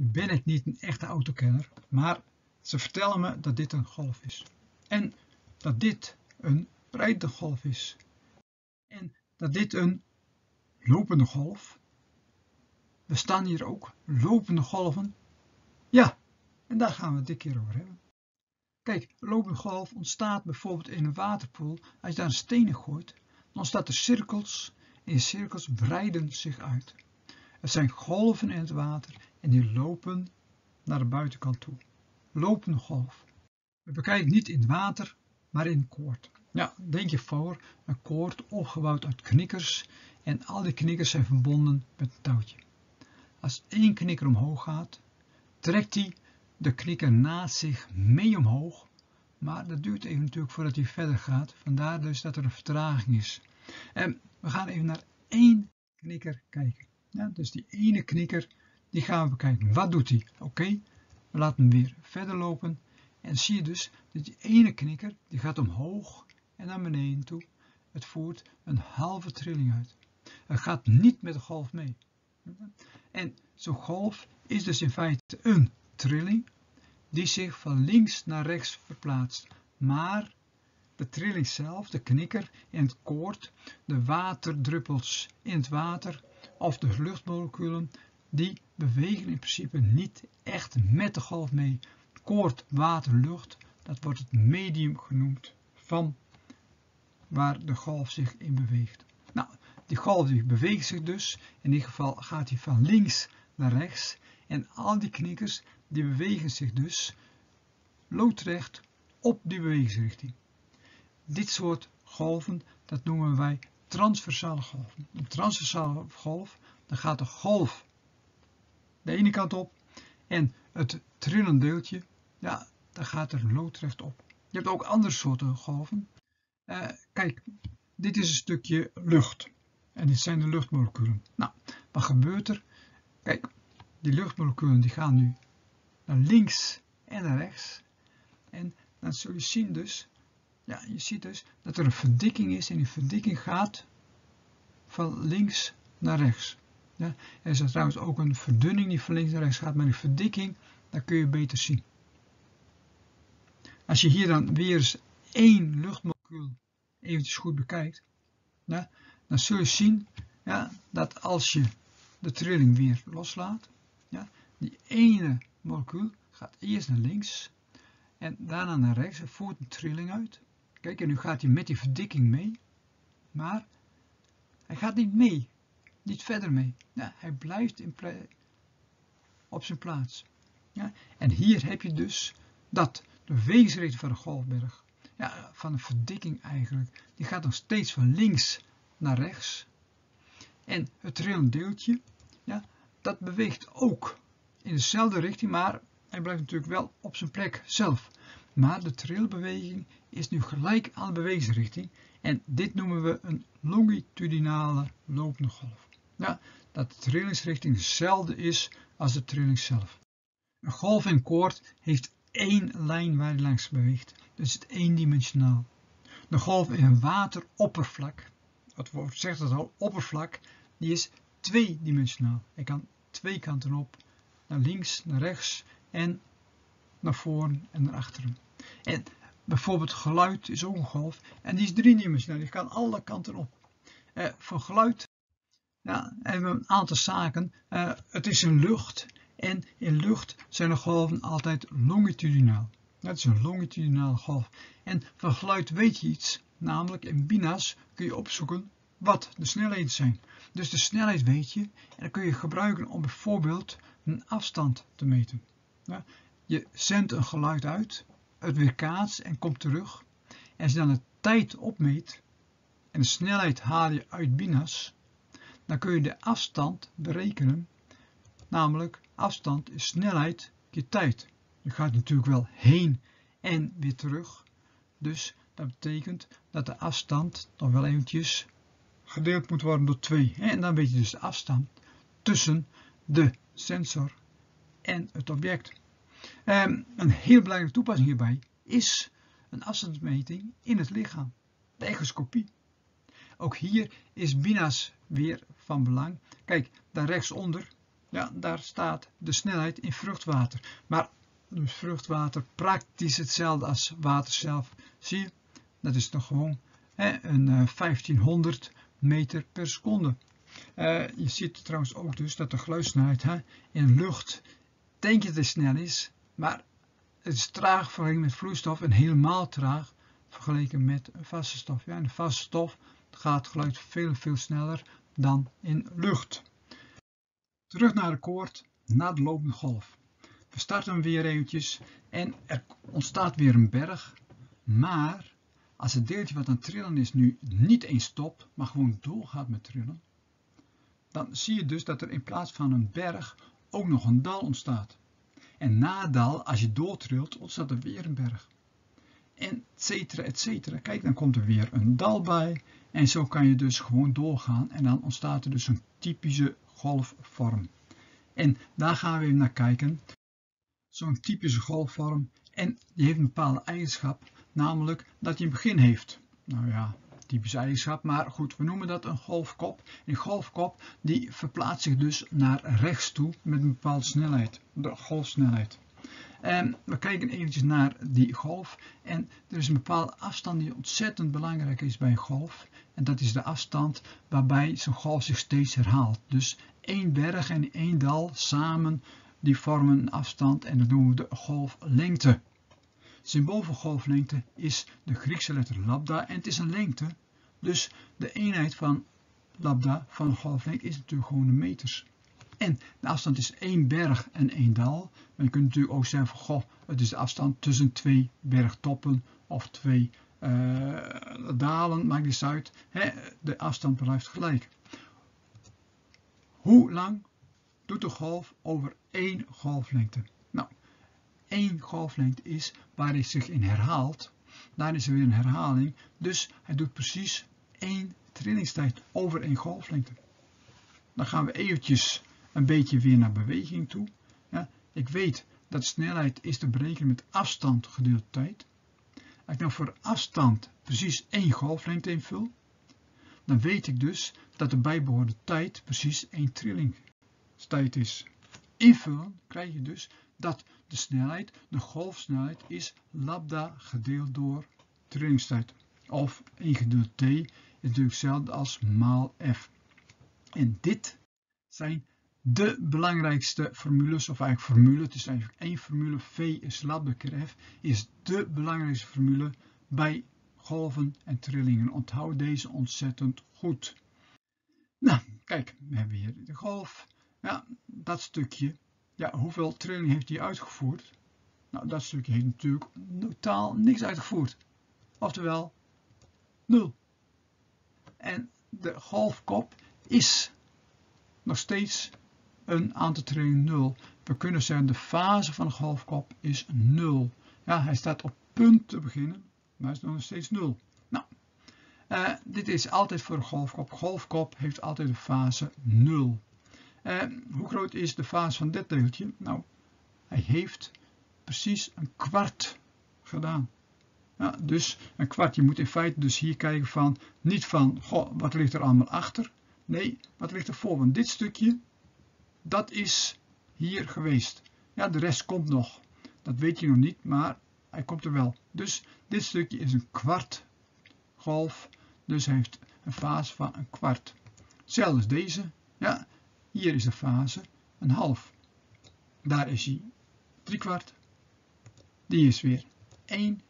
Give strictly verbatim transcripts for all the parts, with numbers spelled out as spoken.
ben ik niet een echte autokenner, maar ze vertellen me dat dit een golf is. En dat dit een breedtegolf is. En dat dit een lopende golf. Bestaan hier ook lopende golven? Ja, en daar gaan we het dit keer over hebben. Kijk, een lopende golf ontstaat bijvoorbeeld in een waterpoel. Als je daar een steen in gooit, dan ontstaan er cirkels en die cirkels breiden zich uit. Het zijn golven in het water en die lopen naar de buitenkant toe. Lopende golf. We bekijken niet in het water, maar in een koord. Ja, denk je voor, een koord opgebouwd uit knikkers en al die knikkers zijn verbonden met een touwtje. Als één knikker omhoog gaat, trekt hij de knikker naast zich mee omhoog, maar dat duurt even natuurlijk voordat hij verder gaat, vandaar dus dat er een vertraging is. En we gaan even naar één knikker kijken. Ja, dus die ene knikker, die gaan we bekijken. Wat doet hij? Oké, okay, we laten hem weer verder lopen. En zie je dus dat die ene knikker, die gaat omhoog en naar beneden toe. Het voert een halve trilling uit. Het gaat niet met de golf mee. En zo'n golf is dus in feite een trilling die zich van links naar rechts verplaatst. Maar de trilling zelf, de knikker en het koord, de waterdruppels in het water of de luchtmoleculen, die bewegen in principe niet echt met de golf mee. Koord, water, lucht, dat wordt het medium genoemd van waar de golf zich in beweegt. Nou, die golf die beweegt zich dus, in dit geval gaat hij van links naar rechts en al die knikkers die bewegen zich dus loodrecht op die bewegingsrichting. Dit soort golven, dat noemen wij transversale golven. Een transversale golf, dan gaat de golf de ene kant op en het trillend deeltje, ja, daar gaat er loodrecht op. Je hebt ook andere soorten golven. Uh, kijk, dit is een stukje lucht. En dit zijn de luchtmoleculen. Nou, wat gebeurt er? Kijk, die luchtmoleculen die gaan nu naar links en naar rechts. En dan zul je zien dus, ja, je ziet dus dat er een verdikking is. En die verdikking gaat van links naar rechts. Ja, er is trouwens ook een verdunning die van links naar rechts gaat, maar die verdikking, dat kun je beter zien. Als je hier dan weer eens één luchtmolecuul eventjes goed bekijkt, ja, dan zul je zien, ja, dat als je de trilling weer loslaat, ja, die ene molecuul gaat eerst naar links en daarna naar rechts en voert een trilling uit. Kijk, en nu gaat hij met die verdikking mee, maar hij gaat niet mee, niet verder mee. Ja, hij blijft in op zijn plaats. Ja, en hier heb je dus dat de bewegingsrichting van de golfberg, ja, van een verdikking eigenlijk, die gaat nog steeds van links naar rechts. En het trillend deeltje, ja, dat beweegt ook in dezelfde richting, maar hij blijft natuurlijk wel op zijn plek zelf. Maar de trilbeweging is nu gelijk aan de bewegingsrichting en dit noemen we een longitudinale lopende golf. Ja, dat de trillingsrichting dezelfde is als de trilling zelf. Een golf in koord heeft één lijn waar hij langs beweegt, dus het is eendimensionaal. De golf in een wateroppervlak, het woord zegt het al, oppervlak, die is tweedimensionaal. Hij kan twee kanten op, naar links, naar rechts en naar voren en naar achteren. En bijvoorbeeld geluid is ook een golf en die is driedimensionaal, die kan alle kanten op. Eh, voor geluid, ja, hebben we een aantal zaken. Eh, het is een lucht. En in lucht zijn de golven altijd longitudinaal. Dat is een longitudinale golf. En van geluid weet je iets, namelijk in B I N A S kun je opzoeken wat de snelheden zijn. Dus de snelheid weet je en dan kun je gebruiken om bijvoorbeeld een afstand te meten. Ja, je zendt een geluid uit, het weerkaatst en komt terug. En als je dan de tijd opmeet en de snelheid haal je uit B I N A S, dan kun je de afstand berekenen. Namelijk, afstand is snelheid keer tijd. Je gaat natuurlijk wel heen en weer terug. Dus dat betekent dat de afstand dan wel eventjes gedeeld moet worden door twee. En dan weet je dus de afstand tussen de sensor en het object. En een heel belangrijke toepassing hierbij is een afstandsmeting in het lichaam. De echoscopie. Ook hier is B I N A S weer van belang. Kijk, daar rechtsonder. Ja, daar staat de snelheid in vruchtwater. Maar dus vruchtwater praktisch hetzelfde als water zelf. Zie je, dat is nog gewoon hè, een uh, vijftienhonderd meter per seconde. Uh, je ziet trouwens ook dus dat de geluidssnelheid hè, in lucht, denk je dat het snel is, maar het is traag vergeleken met vloeistof en helemaal traag vergeleken met vaste stof. Ja, in vaste stof gaat geluid veel, veel sneller dan in lucht. Terug naar de koord, naar de lopende golf. We starten weer eventjes en er ontstaat weer een berg. Maar als het deeltje wat aan het trillen is nu niet eens stopt, maar gewoon doorgaat met trillen, dan zie je dus dat er in plaats van een berg ook nog een dal ontstaat. En na het dal, als je doortrilt, ontstaat er weer een berg. En et cetera, et cetera. Kijk, dan komt er weer een dal bij. En zo kan je dus gewoon doorgaan. En dan ontstaat er dus een typische golfvorm. En daar gaan we even naar kijken. Zo'n typische golfvorm. En die heeft een bepaalde eigenschap. Namelijk dat hij een begin heeft. Nou ja, typische eigenschap. Maar goed, we noemen dat een golfkop. En die golfkop die verplaatst zich dus naar rechts toe. Met een bepaalde snelheid. De golfsnelheid. En we kijken eventjes naar die golf. En er is een bepaalde afstand die ontzettend belangrijk is bij een golf. En dat is de afstand waarbij zo'n golf zich steeds herhaalt. Dus één berg en één dal samen die vormen een afstand en dat noemen we de golflengte. Symbool voor golflengte is de Griekse letter lambda en het is een lengte. Dus de eenheid van lambda van golflengte is natuurlijk gewoon de meters. En de afstand is één berg en één dal. Maar je kunt natuurlijk ook zeggen van goh, het is de afstand tussen twee bergtoppen of twee uh, dalen. Maakt niet uit. Hè? De afstand blijft gelijk. Hoe lang doet de golf over één golflengte? Nou, één golflengte is waar hij zich in herhaalt. Daar is er weer een herhaling. Dus hij doet precies één trillingstijd over één golflengte. Dan gaan we eventjes een beetje weer naar beweging toe. Ja, ik weet dat snelheid is te berekenen met afstand gedeeld tijd. Als ik nou voor afstand precies één golflengte invul, dan weet ik dus dat de bijbehorende tijd precies één trillingstijd is. Invullen krijg je dus dat de snelheid, de golfsnelheid, is lambda gedeeld door trillingstijd. Of één gedeeld t is natuurlijk hetzelfde als maal f. En dit zijn de belangrijkste formules, of eigenlijk formule, het is eigenlijk één formule, V is lambda keer F, is de belangrijkste formule bij golven en trillingen. Onthoud deze ontzettend goed. Nou, kijk, we hebben hier de golf. Ja, dat stukje, ja, hoeveel trillingen heeft hij uitgevoerd? Nou, dat stukje heeft natuurlijk totaal niks uitgevoerd. Oftewel, nul. En de golfkop is nog steeds een aantal trillingen nul. We kunnen zeggen de fase van de golfkop is nul. Ja, hij staat op punt te beginnen, maar hij is nog steeds nul. Nou, uh, dit is altijd voor de golfkop. Golfkop heeft altijd de fase nul. Uh, hoe groot is de fase van dit deeltje? Nou, hij heeft precies een kwart gedaan. Ja, dus een kwart, je moet in feite dus hier kijken van, niet van, goh, wat ligt er allemaal achter? Nee, wat ligt ervoor? Want dit stukje, dat is hier geweest. Ja, de rest komt nog. Dat weet je nog niet, maar hij komt er wel. Dus dit stukje is een kwart golf. Dus hij heeft een fase van een kwart. Hetzelfde als deze. Ja, hier is de fase een half. Daar is hij drie kwart. Die is weer één.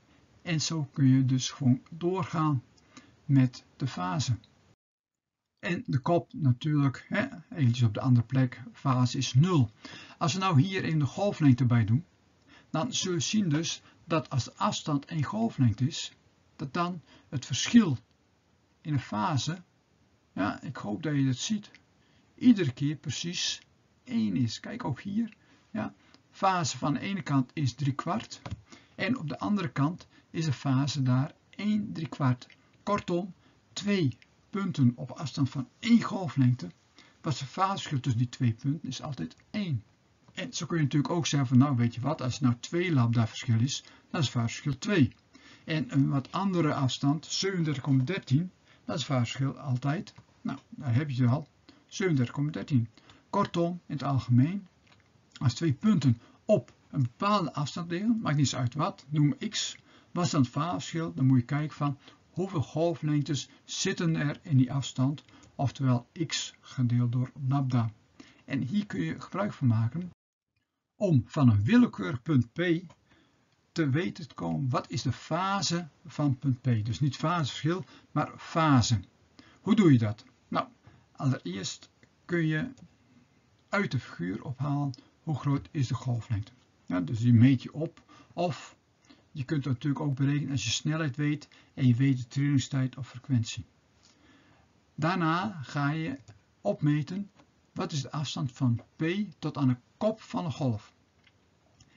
En zo kun je dus gewoon doorgaan met de fase. En de kop natuurlijk, hè, eventjes op de andere plek, fase is nul. Als we nou hier in de golflengte bij doen, dan zul je zien dus dat als de afstand één golflengte is, dat dan het verschil in de fase, ja, ik hoop dat je dat ziet, iedere keer precies één is. Kijk ook hier, ja, fase van de ene kant is drie kwart en op de andere kant is de fase daar één drie kwart. Kortom, twee punten op afstand van één golflengte, wat het faseverschil tussen die twee punten is altijd één. En zo kun je natuurlijk ook zeggen van nou weet je wat, als het nou twee lambda verschil is, dan is het faseverschil twee. En een wat andere afstand, zevenendertig komma dertien, dat is het faseverschil altijd, nou daar heb je het al, zevenendertig komma dertien. Kortom, in het algemeen, als twee punten op een bepaalde afstand liggen, maakt niet uit wat, noem x, wat is dan het vaarverschil? Dan moet je kijken van hoeveel golflengtes zitten er in die afstand, oftewel x gedeeld door lambda. En hier kun je gebruik van maken om van een willekeurig punt P te weten te komen wat is de fase van punt P. Dus niet faseverschil, maar fase. Hoe doe je dat? Nou, allereerst kun je uit de figuur ophalen hoe groot is de golflengte. Ja, dus die meet je op. Of je kunt dat natuurlijk ook berekenen als je snelheid weet en je weet de trillingstijd of frequentie. Daarna ga je opmeten wat is de afstand van P tot aan de kop van de golf.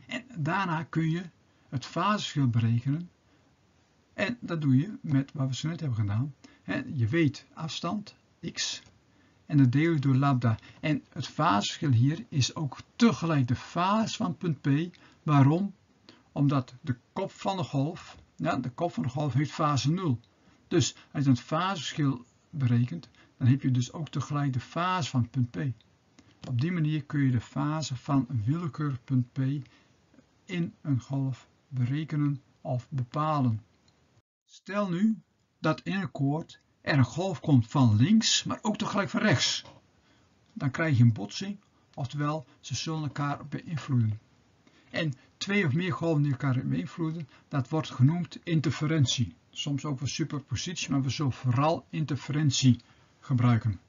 En daarna kun je het faseverschil berekenen. En dat doe je met wat we zo net hebben gedaan. Je weet afstand, x, en dat deel je door lambda. En het faseverschil hier is ook tegelijk de fase van punt P. Waarom? Omdat de kop van de golf, ja, de kop van de golf heeft fase nul. Dus als je het faseverschil berekent, dan heb je dus ook tegelijk de fase van punt P. Op die manier kun je de fase van een willekeurig punt P in een golf berekenen of bepalen. Stel nu dat in een koord er een golf komt van links, maar ook tegelijk van rechts. Dan krijg je een botsing, oftewel ze zullen elkaar beïnvloeden. En twee of meer golven die elkaar beïnvloeden, dat wordt genoemd interferentie. Soms ook wel superpositie, maar we zullen vooral interferentie gebruiken.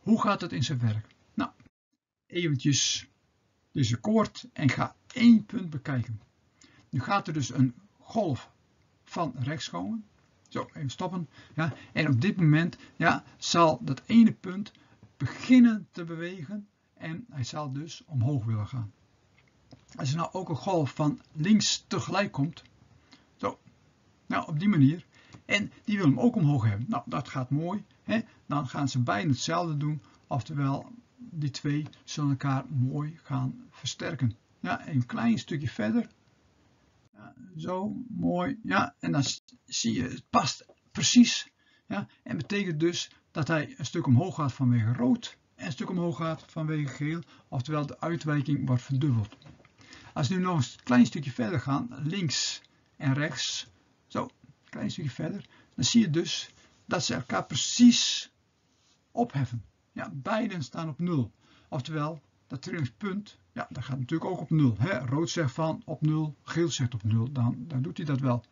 Hoe gaat dat in zijn werk? Nou, eventjes deze koord en ga één punt bekijken. Nu gaat er dus een golf van rechts komen. Zo, even stoppen. Ja, en op dit moment ja, zal dat ene punt beginnen te bewegen en hij zal dus omhoog willen gaan. Als er nou ook een golf van links tegelijk komt, zo, nou op die manier, en die wil hem ook omhoog hebben. Nou, dat gaat mooi, hè? Dan gaan ze bijna hetzelfde doen, oftewel die twee zullen elkaar mooi gaan versterken. Ja, een klein stukje verder. Ja, zo, mooi. Ja, en dan zie je, het past precies. Ja, en betekent dus dat hij een stuk omhoog gaat vanwege rood en een stuk omhoog gaat vanwege geel. Oftewel, de uitwijking wordt verdubbeld. Als we nu nog een klein stukje verder gaan, links en rechts. Zo, een klein stukje verder. Dan zie je dus dat ze elkaar precies opheffen. Ja, beiden staan op nul. Oftewel, dat trillingspunt, ja, dat gaat natuurlijk ook op nul. Hè? Rood zegt van op nul, geel zegt op nul, dan, dan doet hij dat wel.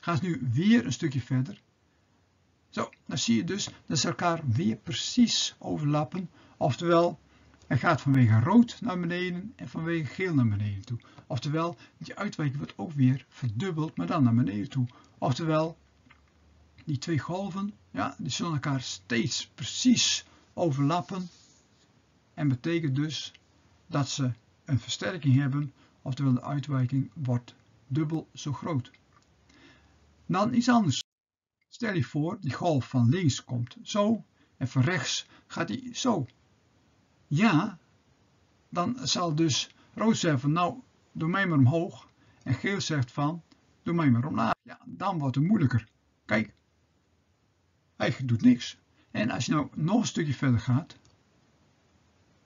Gaan ze nu weer een stukje verder. Zo, dan zie je dus dat ze elkaar weer precies overlappen. Oftewel, hij gaat vanwege rood naar beneden en vanwege geel naar beneden toe. Oftewel, die uitwijking wordt ook weer verdubbeld, maar dan naar beneden toe. Oftewel, die twee golven, ja, die zullen elkaar steeds precies overlappen. En betekent dus dat ze een versterking hebben, oftewel de uitwijking wordt dubbel zo groot. Dan iets anders. Stel je voor, die golf van links komt zo en van rechts gaat die zo. Ja, dan zal dus rood zeggen van nou, doe mij maar omhoog. En geel zegt van, doe mij maar omlaag. Ja, dan wordt het moeilijker. Kijk, hij doet niks. En als je nou nog een stukje verder gaat,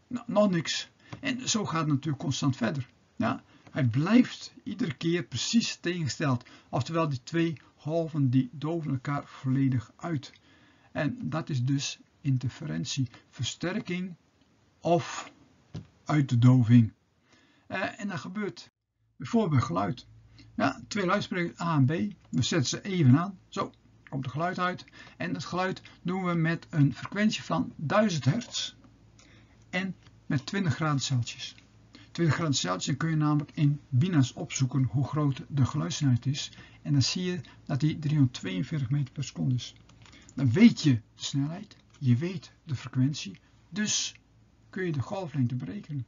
nou, nog niks. En zo gaat het natuurlijk constant verder. Ja, hij blijft iedere keer precies tegengesteld. Oftewel die twee golven die doven elkaar volledig uit. En dat is dus interferentie, versterking of uitdoving. Uh, en dat gebeurt bijvoorbeeld geluid. Ja, twee luidsprekers A en B. We zetten ze even aan. Zo, komt het geluid uit. En dat geluid doen we met een frequentie van duizend hertz. En met twintig graden Celsius. twintig graden Celsius kun je namelijk in Binance opzoeken hoe groot de geluidssnelheid is. En dan zie je dat die driehonderdtweeënveertig meter per seconde is. Dan weet je de snelheid, je weet de frequentie, dus kun je de golflengte berekenen.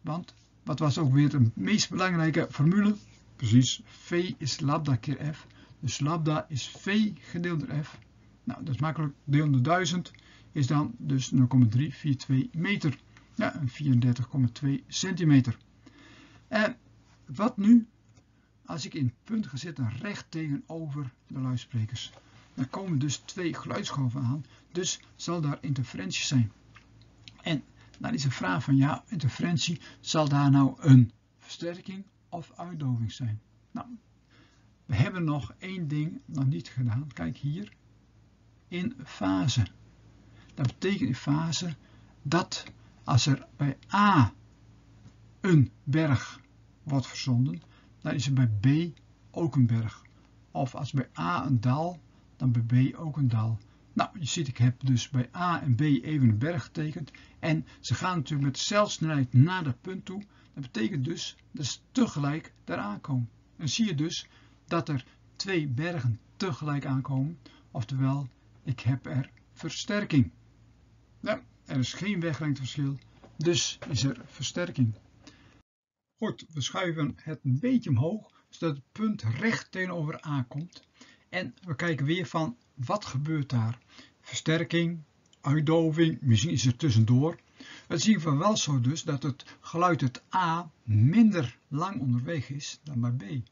Want, wat was ook weer de meest belangrijke formule? Precies, V is lambda keer F. Dus lambda is V gedeeld door F. Nou, dat is makkelijk, deel door duizend. Is dan dus nul komma drie vier twee meter. Ja, vierendertig komma twee centimeter. En wat nu als ik in het punt ga zitten recht tegenover de luidsprekers? Dan komen dus twee geluidsgolven aan, dus zal daar interferentie zijn. En Dan is de vraag van ja, interferentie, zal daar nou een versterking of uitdoving zijn? Nou, we hebben nog één ding nog niet gedaan. Kijk hier. In fase. Dat betekent in fase dat als er bij A een berg wordt verzonden, dan is er bij B ook een berg. Of als bij A een dal, dan bij B ook een dal. Nou, je ziet, ik heb dus bij A en B even een berg getekend. En ze gaan natuurlijk met dezelfde snelheid naar dat punt toe. Dat betekent dus dat ze tegelijk daar aankomen. En zie je dus dat er twee bergen tegelijk aankomen. Oftewel, ik heb er versterking. Nou, er is geen weglengteverschil, dus is er versterking. Goed, we schuiven het een beetje omhoog, zodat het punt recht tegenover A komt. En we kijken weer van, wat gebeurt daar? Versterking, uitdoving, misschien is er tussendoor. We zien van wel zo dus dat het geluid uit A minder lang onderweg is dan bij B.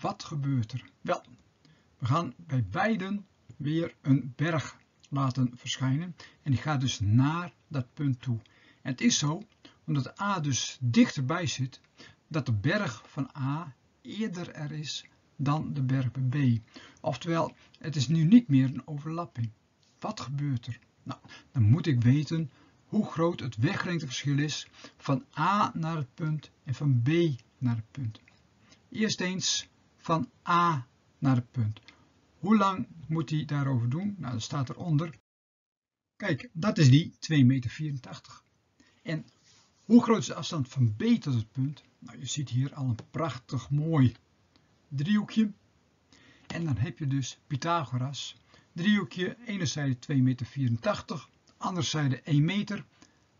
Wat gebeurt er? Wel, we gaan bij beiden weer een berg laten verschijnen. En die gaat dus naar dat punt toe. En het is zo, omdat A dus dichterbij zit, dat de berg van A eerder er is dan de berg bij B. Oftewel, het is nu niet meer een overlapping. Wat gebeurt er? Nou, dan moet ik weten hoe groot het weglengteverschil is van A naar het punt en van B naar het punt. Eerst eens van A naar het punt. Hoe lang moet hij daarover doen? Nou, dat staat eronder. Kijk, dat is die twee komma vierentachtig meter. En hoe groot is de afstand van B tot het punt? Nou, je ziet hier al een prachtig mooi driehoekje. En dan heb je dus Pythagoras. Driehoekje, ene zijde twee komma vierentachtig meter, andere zijde één meter.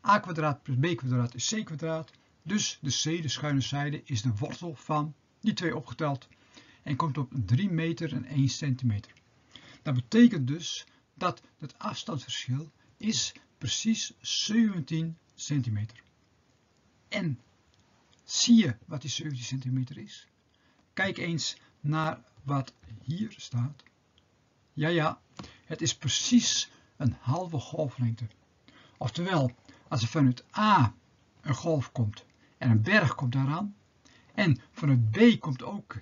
A kwadraat plus B kwadraat is C kwadraat. Dus de C, de schuine zijde, is de wortel van die twee opgeteld. En komt op drie meter en één centimeter. Dat betekent dus dat het afstandsverschil is precies zeventien centimeter. En zie je wat die zeventien centimeter is? Kijk eens naar wat hier staat. Ja, ja, het is precies een halve golflengte. Oftewel, als er vanuit A een golf komt en een berg komt daaraan, en vanuit B komt ook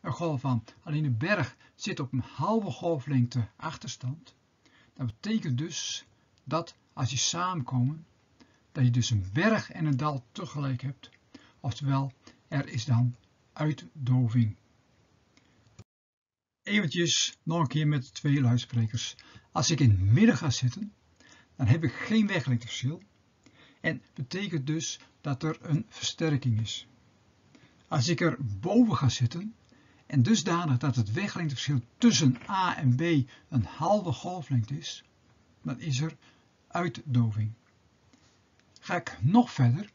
een golf aan, alleen de berg zit op een halve golflengte achterstand. Dat betekent dus dat als die samenkomen, dat je dus een berg en een dal tegelijk hebt. Oftewel, er is dan uitdoving. Eventjes nog een keer met de twee luidsprekers. Als ik in het midden ga zitten, dan heb ik geen weglengteverschil. En betekent dus dat er een versterking is. Als ik er boven ga zitten, en dusdanig dat het weglengteverschil tussen A en B een halve golflengte is, dan is er uitdoving. Ga ik nog verder,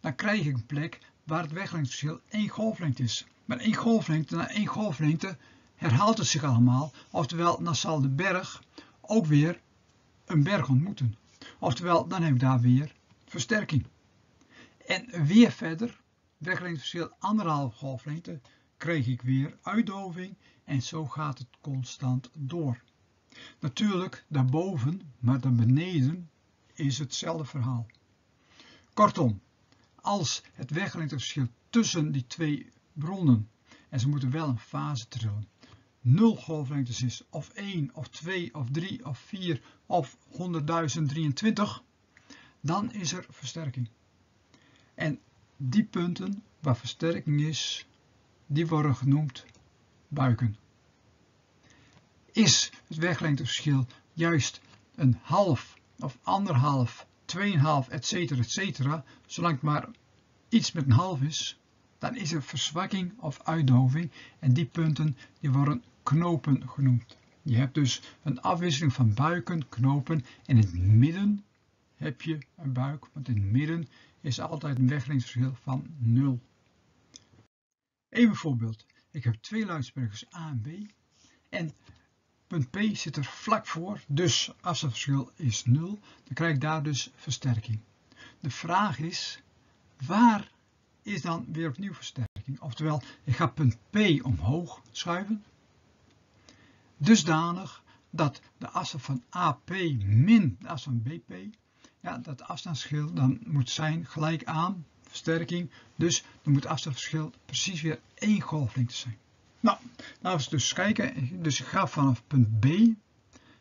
dan krijg ik een plek waar het weglengteverschil één golflengte is. Maar één golflengte na één golflengte herhaalt het zich allemaal. Oftewel, dan zal de berg ook weer een berg ontmoeten. Oftewel, dan heb ik daar weer versterking. En weer verder, weglengteverschil anderhalve golflengte, kreeg ik weer uitdoving en zo gaat het constant door. Natuurlijk daarboven, maar dan beneden is hetzelfde verhaal. Kortom, als het weglengteverschil tussen die twee bronnen, en ze moeten wel een fase trillen, nul golflengtes is, of één, of twee, of drie, of vier, of honderdduizend drieëntwintig, dan is er versterking. En die punten waar versterking is, die worden genoemd buiken. Is het weglengteverschil juist een half of anderhalf, tweeënhalf, et cetera, et cetera, zolang het maar iets met een half is, dan is er verzwakking of uitdoving en die punten die worden knopen genoemd. Je hebt dus een afwisseling van buiken, knopen en in het midden heb je een buik, want in het midden is altijd een weglengteverschil van nul. Even voorbeeld, ik heb twee luidsprekers A en B en punt P zit er vlak voor, dus als het verschil is nul, dan krijg ik daar dus versterking. De vraag is, waar is dan weer opnieuw versterking? Oftewel, ik ga punt P omhoog schuiven, dusdanig dat de as van A P min de as van B P ja, dat afstandsverschil dan moet zijn gelijk aan versterking. Dus dan moet het afstandsverschil precies weer één golflengte zijn. Nou, laten we eens dus kijken. Dus ik ga vanaf punt B,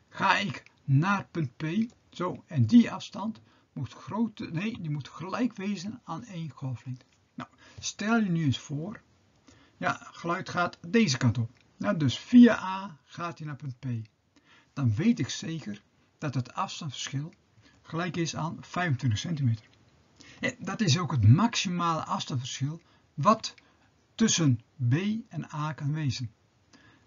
ga ik naar punt P. Zo, en die afstand moet, grote, nee, die moet gelijk wezen aan één golflengte. Nou, stel je nu eens voor, ja, geluid gaat deze kant op. Nou, dus via A gaat hij naar punt P. Dan weet ik zeker dat het afstandsverschil gelijk is aan vijfentwintig centimeter. En dat is ook het maximale afstandsverschil wat tussen B en A kan wezen.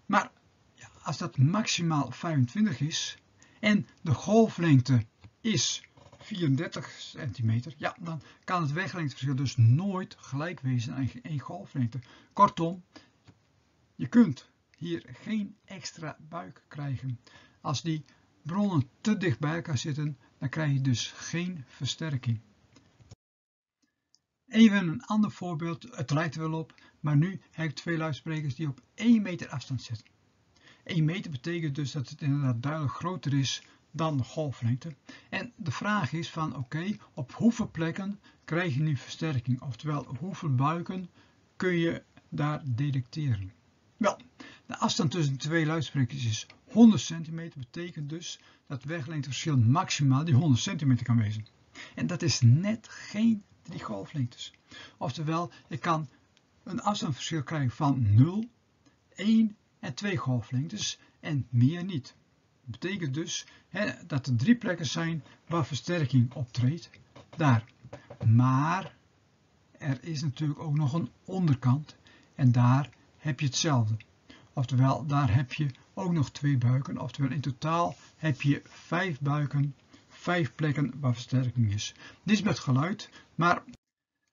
Maar ja, als dat maximaal vijfentwintig is en de golflengte is vierendertig centimeter, ja, dan kan het weglengteverschil dus nooit gelijk wezen aan één golflengte. Kortom, je kunt hier geen extra buik krijgen. Als die bronnen te dicht bij elkaar zitten, dan krijg je dus geen versterking. Even een ander voorbeeld, het lijkt er wel op, maar nu heb ik twee luidsprekers die op één meter afstand zitten. één meter betekent dus dat het inderdaad duidelijk groter is dan de golflengte. En de vraag is van, oké, okay, op hoeveel plekken krijg je nu versterking? Oftewel, hoeveel buiken kun je daar detecteren? Wel, de afstand tussen de twee luidsprekers is honderd centimeter, betekent dus dat weglengteverschil maximaal die honderd centimeter kan wezen. En dat is net geen drie golflengtes. Oftewel, ik kan een afstandsverschil krijgen van nul, één en twee golflengtes en meer niet. Dat betekent dus hè, dat er drie plekken zijn waar versterking optreedt. Daar. Maar er is natuurlijk ook nog een onderkant en daar heb je hetzelfde. Oftewel, daar heb je ook nog twee buiken. Oftewel, in totaal heb je vijf buiken, vijf plekken waar versterking is. Dit is met geluid, maar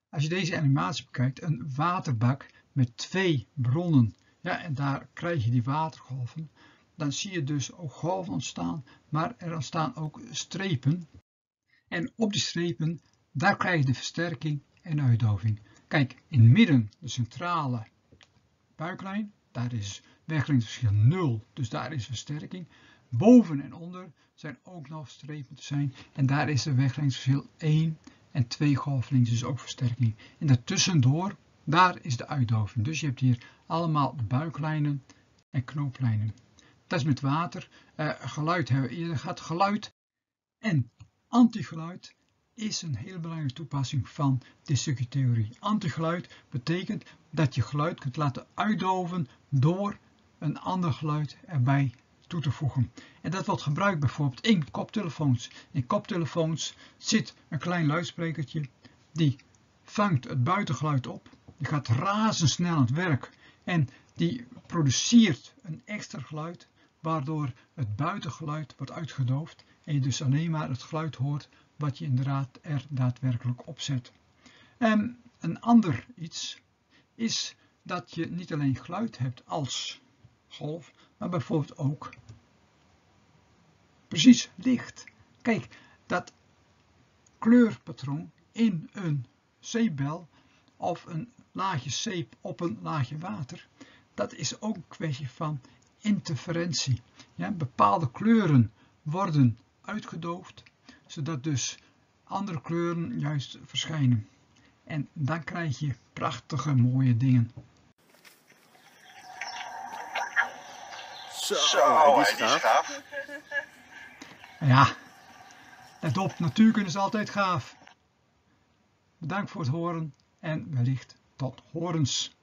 als je deze animatie bekijkt, een waterbak met twee bronnen, ja, en daar krijg je die watergolven, dan zie je dus ook golven ontstaan, maar er ontstaan ook strepen. En op die strepen, daar krijg je de versterking en uitdoving. Kijk, in het midden, de centrale buiklijn, daar is weglengteverschil nul, dus daar is versterking. Boven en onder zijn ook nog strepen te zijn en daar is de weglengteverschil één en twee golflengtes, dus ook versterking. En daartussendoor, daar is de uitdoving. Dus je hebt hier allemaal de buiklijnen en knooplijnen. Dat is met water. Uh, geluid hebben we eerder gehad. Geluid en antigeluid is een hele belangrijke toepassing van dit stukje theorie. Antigeluid betekent dat je geluid kunt laten uitdoven door een ander geluid erbij toe te voegen. En dat wordt gebruikt bijvoorbeeld in koptelefoons. In koptelefoons zit een klein luidsprekertje, die vangt het buitengeluid op, die gaat razendsnel aan het werk en die produceert een extra geluid, waardoor het buitengeluid wordt uitgedoofd en je dus alleen maar het geluid hoort wat je inderdaad er daadwerkelijk opzet. En een ander iets is dat je niet alleen geluid hebt als golf, maar bijvoorbeeld ook precies licht. Kijk, dat kleurpatroon in een zeepbel of een laagje zeep op een laagje water, dat is ook een kwestie van interferentie. Ja, bepaalde kleuren worden uitgedoofd, zodat dus andere kleuren juist verschijnen. En dan krijg je prachtige mooie dingen. Zo, Zo die is gaaf. Ja, let op, natuurkunde is altijd gaaf. Bedankt voor het horen en wellicht tot horens.